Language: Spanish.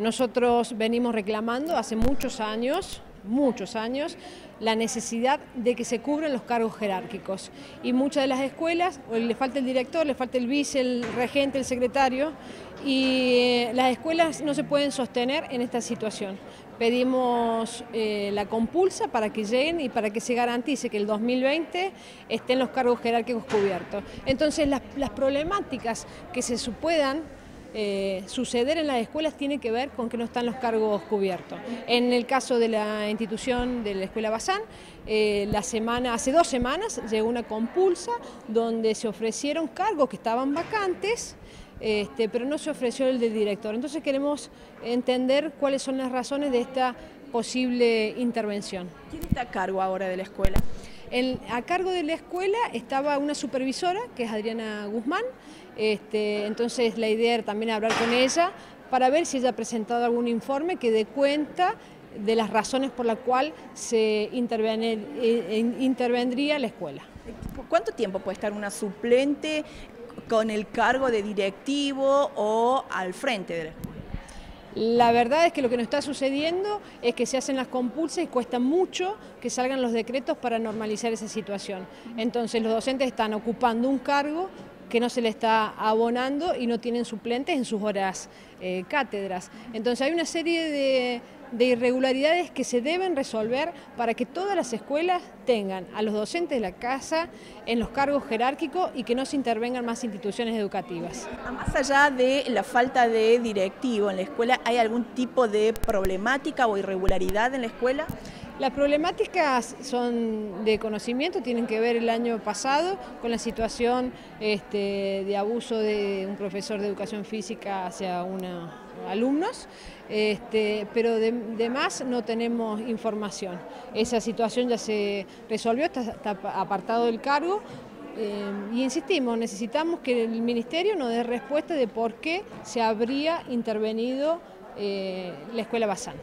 Nosotros venimos reclamando hace muchos años, la necesidad de que se cubran los cargos jerárquicos. Y muchas de las escuelas, le falta el director, le falta el vice, el regente, el secretario, y las escuelas no se pueden sostener en esta situación. Pedimos la compulsa para que lleguen y para que se garantice que el 2020 estén los cargos jerárquicos cubiertos. Entonces las problemáticas que se puedan suceder en las escuelas tiene que ver con que no están los cargos cubiertos. En el caso de la institución de la Escuela Bazán, hace 2 semanas llegó una compulsa donde se ofrecieron cargos que estaban vacantes, pero no se ofreció el del director. Entonces queremos entender cuáles son las razones de esta posible intervención. ¿Quién está a cargo ahora de la escuela? A cargo de la escuela estaba una supervisora, que es Adriana Guzmán, entonces la idea era también hablar con ella para ver si ella ha presentado algún informe que dé cuenta de las razones por las cuales se intervendría la escuela. ¿Cuánto tiempo puede estar una suplente con el cargo de directivo o al frente de la escuela? La verdad es que lo que nos está sucediendo es que se hacen las compulsas y cuesta mucho que salgan los decretos para normalizar esa situación. Entonces los docentes están ocupando un cargo que no se le está abonando y no tienen suplentes en sus horas cátedras. Entonces hay una serie de irregularidades que se deben resolver para que todas las escuelas tengan a los docentes de la casa en los cargos jerárquicos y que no se intervengan más instituciones educativas. Más allá de la falta de directivo en la escuela, ¿hay algún tipo de problemática o irregularidad en la escuela? Las problemáticas son de conocimiento, tienen que ver el año pasado con la situación de abuso de un profesor de educación física hacia unos alumnos, pero de más no tenemos información. Esa situación ya se resolvió, está apartado del cargo. Y insistimos, necesitamos que el Ministerio nos dé respuesta de por qué se habría intervenido la Escuela Bazán.